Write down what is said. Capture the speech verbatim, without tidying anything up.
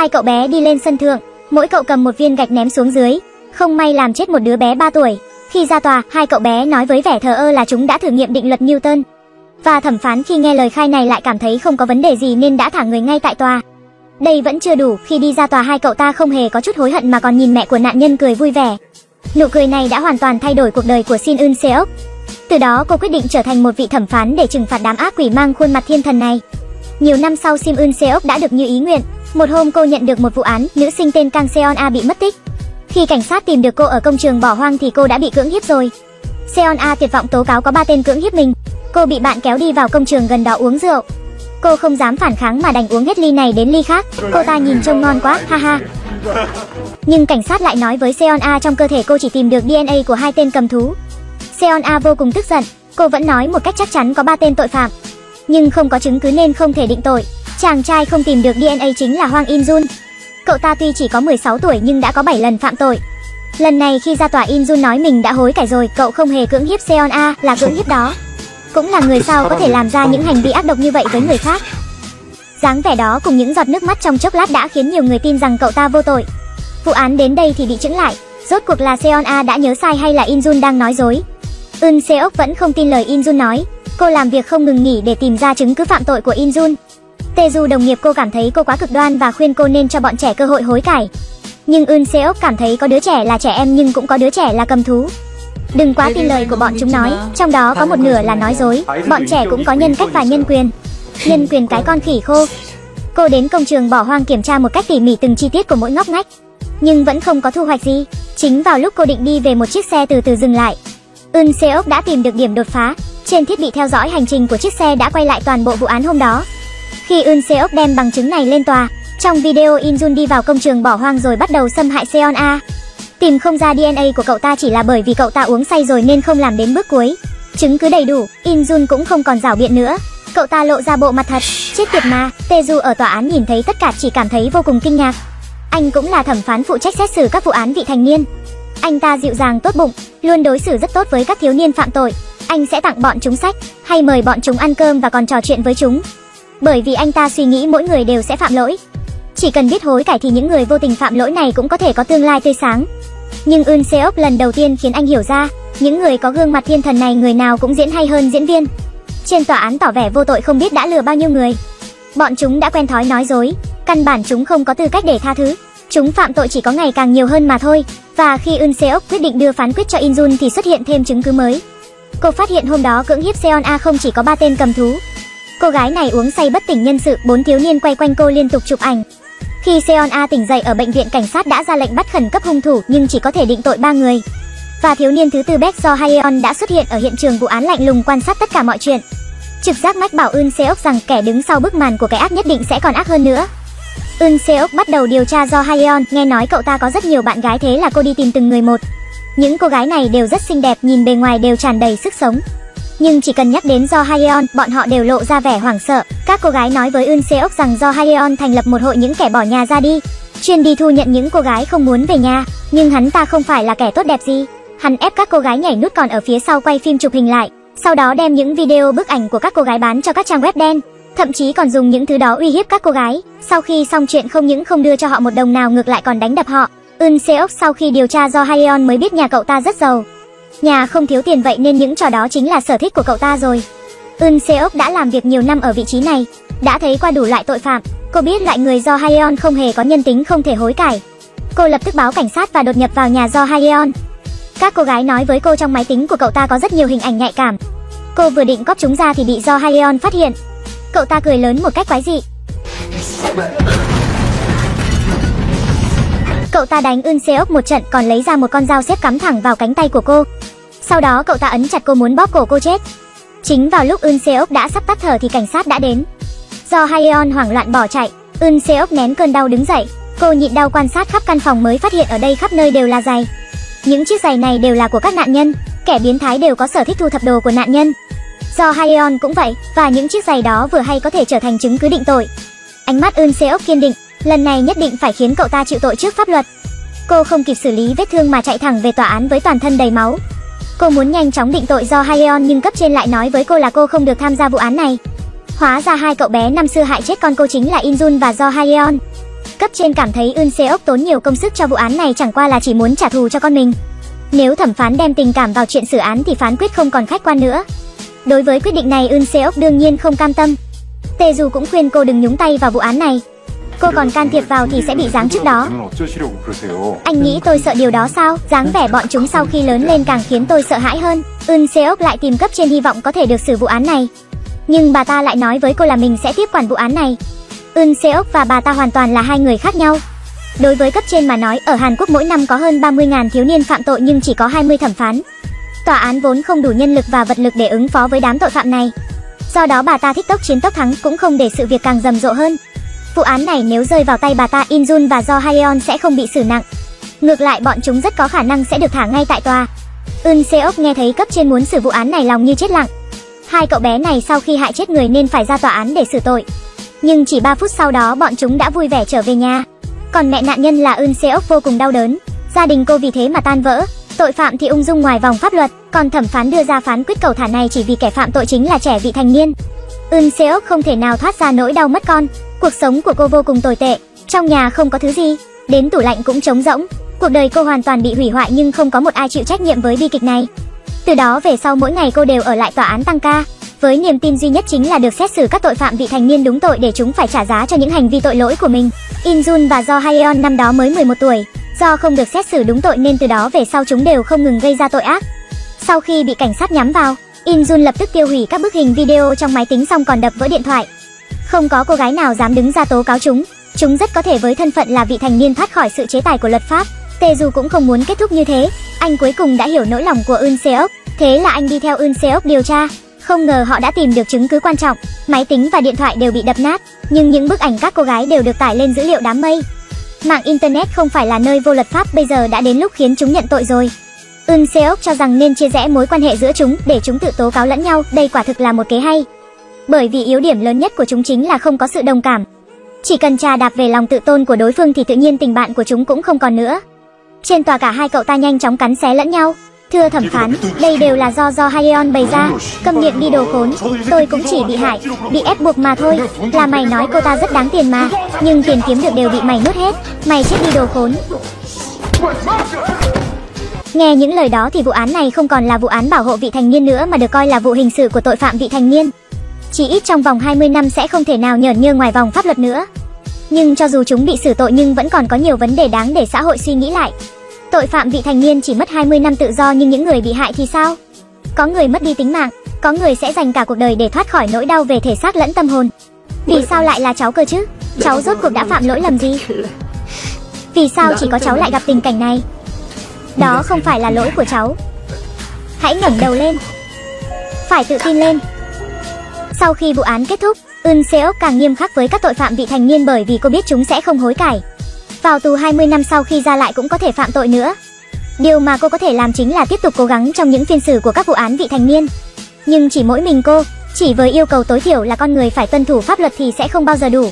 Hai cậu bé đi lên sân thượng, mỗi cậu cầm một viên gạch ném xuống dưới, không may làm chết một đứa bé ba tuổi. Khi ra tòa, hai cậu bé nói với vẻ thờ ơ là chúng đã thử nghiệm định luật Newton. Và thẩm phán khi nghe lời khai này lại cảm thấy không có vấn đề gì nên đã thả người ngay tại tòa. Đây vẫn chưa đủ, khi đi ra tòa hai cậu ta không hề có chút hối hận mà còn nhìn mẹ của nạn nhân cười vui vẻ. Nụ cười này đã hoàn toàn thay đổi cuộc đời của Sim Eun-seok. Từ đó cô quyết định trở thành một vị thẩm phán để trừng phạt đám ác quỷ mang khuôn mặt thiên thần này. Nhiều năm sau Sim Eun-seok đã được như ý nguyện. Một hôm cô nhận được một vụ án, nữ sinh tên Kang Seon-a bị mất tích. Khi cảnh sát tìm được cô ở công trường bỏ hoang thì cô đã bị cưỡng hiếp rồi. Seon-a tuyệt vọng tố cáo có ba tên cưỡng hiếp mình. Cô bị bạn kéo đi vào công trường gần đó uống rượu. Cô không dám phản kháng mà đành uống hết ly này đến ly khác. Cô ta nhìn trông ngon quá, ha ha. Nhưng cảnh sát lại nói với Seon-a trong cơ thể cô chỉ tìm được đê en a của hai tên cầm thú. Seon-a vô cùng tức giận, cô vẫn nói một cách chắc chắn có ba tên tội phạm. Nhưng không có chứng cứ nên không thể định tội. Chàng trai không tìm được đê en a chính là Hwang In-jun. Cậu ta tuy chỉ có mười sáu tuổi nhưng đã có bảy lần phạm tội. Lần này khi ra tòa In-jun nói mình đã hối cải rồi, cậu không hề cưỡng hiếp Seon-a, là cưỡng hiếp đó. Cũng là người sao có thể làm ra những hành vi ác độc như vậy với người khác. Dáng vẻ đó cùng những giọt nước mắt trong chốc lát đã khiến nhiều người tin rằng cậu ta vô tội. Vụ án đến đây thì bị chững lại, rốt cuộc là Seon-a đã nhớ sai hay là In-jun đang nói dối. Eun-seok vẫn không tin lời In-jun nói, cô làm việc không ngừng nghỉ để tìm ra chứng cứ phạm tội của In-jun. Tae-ju đồng nghiệp cô cảm thấy cô quá cực đoan và khuyên cô nên cho bọn trẻ cơ hội hối cải. Nhưng Eun-seok cảm thấy có đứa trẻ là trẻ em nhưng cũng có đứa trẻ là cầm thú. Đừng quá tin lời của bọn chúng nói, trong đó có một nửa là nói dối. Bọn trẻ cũng có nhân cách và nhân quyền. Nhân quyền cái con khỉ khô. Cô đến công trường bỏ hoang kiểm tra một cách tỉ mỉ từng chi tiết của mỗi ngóc ngách, nhưng vẫn không có thu hoạch gì. Chính vào lúc cô định đi về, một chiếc xe từ từ dừng lại. Eun-seok đã tìm được điểm đột phá. Trên thiết bị theo dõi hành trình của chiếc xe đã quay lại toàn bộ vụ án hôm đó. Khi Eun-seok đem bằng chứng này lên tòa, trong video In-jun đi vào công trường bỏ hoang rồi bắt đầu xâm hại Seon-a. Tìm không ra đê en a của cậu ta chỉ là bởi vì cậu ta uống say rồi nên không làm đến bước cuối. Chứng cứ đầy đủ, In-jun cũng không còn giảo biện nữa. Cậu ta lộ ra bộ mặt thật, chết tiệt mà. Tae-ju ở tòa án nhìn thấy tất cả chỉ cảm thấy vô cùng kinh ngạc. Anh cũng là thẩm phán phụ trách xét xử các vụ án vị thành niên. Anh ta dịu dàng tốt bụng, luôn đối xử rất tốt với các thiếu niên phạm tội. Anh sẽ tặng bọn chúng sách, hay mời bọn chúng ăn cơm và còn trò chuyện với chúng. Bởi vì anh ta suy nghĩ mỗi người đều sẽ phạm lỗi. Chỉ cần biết hối cải thì những người vô tình phạm lỗi này cũng có thể có tương lai tươi sáng. Nhưng Eun-seok lần đầu tiên khiến anh hiểu ra, những người có gương mặt thiên thần này người nào cũng diễn hay hơn diễn viên. Trên tòa án tỏ vẻ vô tội không biết đã lừa bao nhiêu người. Bọn chúng đã quen thói nói dối, căn bản chúng không có tư cách để tha thứ. Chúng phạm tội chỉ có ngày càng nhiều hơn mà thôi. Và khi Eun-seok quyết định đưa phán quyết cho In-jun thì xuất hiện thêm chứng cứ mới. Cô phát hiện hôm đó cưỡng hiếp Seon-a không chỉ có ba tên cầm thú. Cô gái này uống say bất tỉnh nhân sự, bốn thiếu niên quay quanh cô liên tục chụp ảnh. Khi Seon-a tỉnh dậy ở bệnh viện, cảnh sát đã ra lệnh bắt khẩn cấp hung thủ nhưng chỉ có thể định tội ba người. Và thiếu niên thứ tư Baek Jo Hyeon đã xuất hiện ở hiện trường vụ án, lạnh lùng quan sát tất cả mọi chuyện. Trực giác mách bảo Eun-seok rằng kẻ đứng sau bức màn của cái ác nhất định sẽ còn ác hơn nữa. Eun-seok bắt đầu điều tra Jo Hyeon, nghe nói cậu ta có rất nhiều bạn gái thế là cô đi tìm từng người một. Những cô gái này đều rất xinh đẹp, nhìn bề ngoài đều tràn đầy sức sống. Nhưng chỉ cần nhắc đến Jo Hyeon, bọn họ đều lộ ra vẻ hoảng sợ. Các cô gái nói với Eun-seok rằng Jo Hyeon thành lập một hội những kẻ bỏ nhà ra đi, chuyên đi thu nhận những cô gái không muốn về nhà. Nhưng hắn ta không phải là kẻ tốt đẹp gì. Hắn ép các cô gái nhảy nút, còn ở phía sau quay phim chụp hình lại. Sau đó đem những video bức ảnh của các cô gái bán cho các trang web đen. Thậm chí còn dùng những thứ đó uy hiếp các cô gái. Sau khi xong chuyện không những không đưa cho họ một đồng nào, ngược lại còn đánh đập họ. Eun-seok sau khi điều tra Jo Hyeon mới biết nhà cậu ta rất giàu. Nhà không thiếu tiền, vậy nên những trò đó chính là sở thích của cậu ta rồi. Eun-seok đã làm việc nhiều năm ở vị trí này, đã thấy qua đủ loại tội phạm. Cô biết loại người Jo Hyeon không hề có nhân tính, không thể hối cải. Cô lập tức báo cảnh sát và đột nhập vào nhà Jo Hyeon. Các cô gái nói với cô trong máy tính của cậu ta có rất nhiều hình ảnh nhạy cảm. Cô vừa định cóp chúng ra thì bị Jo Hyeon phát hiện. Cậu ta cười lớn một cách quái dị. Cậu ta đánh Eun-seok một trận, còn lấy ra một con dao xếp cắm thẳng vào cánh tay của cô. Sau đó cậu ta ấn chặt cô, muốn bóp cổ cô chết. Chính vào lúc Eun-seok đã sắp tắt thở thì cảnh sát đã đến. Do Hyeon hoảng loạn bỏ chạy, Eun-seok nén cơn đau đứng dậy. Cô nhịn đau quan sát khắp căn phòng mới phát hiện ở đây khắp nơi đều là giày. Những chiếc giày này đều là của các nạn nhân. Kẻ biến thái đều có sở thích thu thập đồ của nạn nhân. Do Hyeon cũng vậy, và những chiếc giày đó vừa hay có thể trở thành chứng cứ định tội. Ánh mắt Eun-seok kiên định, lần này nhất định phải khiến cậu ta chịu tội trước pháp luật. Cô không kịp xử lý vết thương mà chạy thẳng về tòa án với toàn thân đầy máu. Cô muốn nhanh chóng định tội Jo Hyeon nhưng cấp trên lại nói với cô là cô không được tham gia vụ án này. Hóa ra hai cậu bé năm xưa hại chết con cô chính là In-jun và Jo Hyeon. Cấp trên cảm thấy Eun-seok tốn nhiều công sức cho vụ án này chẳng qua là chỉ muốn trả thù cho con mình. Nếu thẩm phán đem tình cảm vào chuyện xử án thì phán quyết không còn khách quan nữa. Đối với quyết định này, Eun-seok đương nhiên không cam tâm. Tae-ju cũng khuyên cô đừng nhúng tay vào vụ án này. Cô còn can thiệp vào thì sẽ bị giáng chức đó. Anh nghĩ tôi sợ điều đó sao? Dáng vẻ bọn chúng sau khi lớn lên càng khiến tôi sợ hãi hơn. Eun-seok lại tìm cấp trên hy vọng có thể được xử vụ án này. Nhưng bà ta lại nói với cô là mình sẽ tiếp quản vụ án này. Eun-seok và bà ta hoàn toàn là hai người khác nhau. Đối với cấp trên mà nói, ở Hàn Quốc mỗi năm có hơn ba mươi nghìn thiếu niên phạm tội nhưng chỉ có hai mươi thẩm phán. Tòa án vốn không đủ nhân lực và vật lực để ứng phó với đám tội phạm này. Do đó bà ta thích tốc chiến tốc thắng, cũng không để sự việc càng rầm rộ hơn. Vụ án này nếu rơi vào tay bà ta, In-jun và Jo Hyeon sẽ không bị xử nặng. Ngược lại bọn chúng rất có khả năng sẽ được thả ngay tại tòa. Eun-seok nghe thấy cấp trên muốn xử vụ án này lòng như chết lặng. Hai cậu bé này sau khi hại chết người nên phải ra tòa án để xử tội. Nhưng chỉ ba phút sau đó bọn chúng đã vui vẻ trở về nhà. Còn mẹ nạn nhân là Eun-seok vô cùng đau đớn. Gia đình cô vì thế mà tan vỡ. Tội phạm thì ung dung ngoài vòng pháp luật. Còn thẩm phán đưa ra phán quyết cầu thả này chỉ vì kẻ phạm tội chính là trẻ vị thành niên. Eun-seok không thể nào thoát ra nỗi đau mất con. Cuộc sống của cô vô cùng tồi tệ. Trong nhà không có thứ gì, đến tủ lạnh cũng trống rỗng. Cuộc đời cô hoàn toàn bị hủy hoại nhưng không có một ai chịu trách nhiệm với bi kịch này. Từ đó về sau mỗi ngày cô đều ở lại tòa án tăng ca, với niềm tin duy nhất chính là được xét xử các tội phạm vị thành niên đúng tội để chúng phải trả giá cho những hành vi tội lỗi của mình. In-jun và Jo Hyeon năm đó mới mười một tuổi, do không được xét xử đúng tội nên từ đó về sau chúng đều không ngừng gây ra tội ác. Sau khi bị cảnh sát nhắm vào, In-jun lập tức tiêu hủy các bức hình video trong máy tính xong còn đập vỡ điện thoại. Không có cô gái nào dám đứng ra tố cáo chúng. Chúng rất có thể với thân phận là vị thành niên thoát khỏi sự chế tài của luật pháp. Tae-ju cũng không muốn kết thúc như thế. Anh cuối cùng đã hiểu nỗi lòng của Eun-seok. Thế là anh đi theo Eun-seok điều tra. Không ngờ họ đã tìm được chứng cứ quan trọng. Máy tính và điện thoại đều bị đập nát, nhưng những bức ảnh các cô gái đều được tải lên dữ liệu đám mây. Mạng internet không phải là nơi vô luật pháp, bây giờ đã đến lúc khiến chúng nhận tội rồi. Eun-seok cho rằng nên chia rẽ mối quan hệ giữa chúng để chúng tự tố cáo lẫn nhau. Đây quả thực là một kế hay. Bởi vì yếu điểm lớn nhất của chúng chính là không có sự đồng cảm. Chỉ cần trà đạp về lòng tự tôn của đối phương thì tự nhiên tình bạn của chúng cũng không còn nữa. Trên tòa cả hai cậu ta nhanh chóng cắn xé lẫn nhau. Thưa thẩm phán, đây đều là do Jo Hyeon bày ra. Câm miệng đi đồ khốn, tôi cũng chỉ bị hại, bị ép buộc mà thôi. Là mày nói cô ta rất đáng tiền mà, nhưng tiền kiếm được đều bị mày nuốt hết. Mày chết đi đồ khốn. Nghe những lời đó thì vụ án này không còn là vụ án bảo hộ vị thành niên nữa mà được coi là vụ hình sự của tội phạm vị thành niên. Chỉ ít trong vòng hai mươi năm sẽ không thể nào nhởn nhơ ngoài vòng pháp luật nữa. Nhưng cho dù chúng bị xử tội nhưng vẫn còn có nhiều vấn đề đáng để xã hội suy nghĩ lại. Tội phạm vị thành niên chỉ mất hai mươi năm tự do nhưng những người bị hại thì sao? Có người mất đi tính mạng, có người sẽ dành cả cuộc đời để thoát khỏi nỗi đau về thể xác lẫn tâm hồn. Vì sao lại là cháu cơ chứ? Cháu rốt cuộc đã phạm lỗi lầm gì? Vì sao chỉ có cháu lại gặp tình cảnh này? Đó không phải là lỗi của cháu. Hãy ngẩng đầu lên. Phải tự tin lên. Sau khi vụ án kết thúc, Eun-seok càng nghiêm khắc với các tội phạm vị thành niên bởi vì cô biết chúng sẽ không hối cải. Vào tù hai mươi năm sau khi ra lại cũng có thể phạm tội nữa. Điều mà cô có thể làm chính là tiếp tục cố gắng trong những phiên xử của các vụ án vị thành niên. Nhưng chỉ mỗi mình cô, chỉ với yêu cầu tối thiểu là con người phải tuân thủ pháp luật thì sẽ không bao giờ đủ.